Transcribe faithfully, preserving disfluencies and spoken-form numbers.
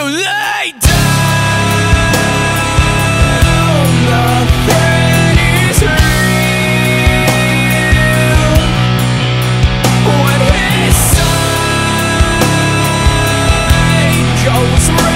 So lay down, nothing is real. When his side goes round,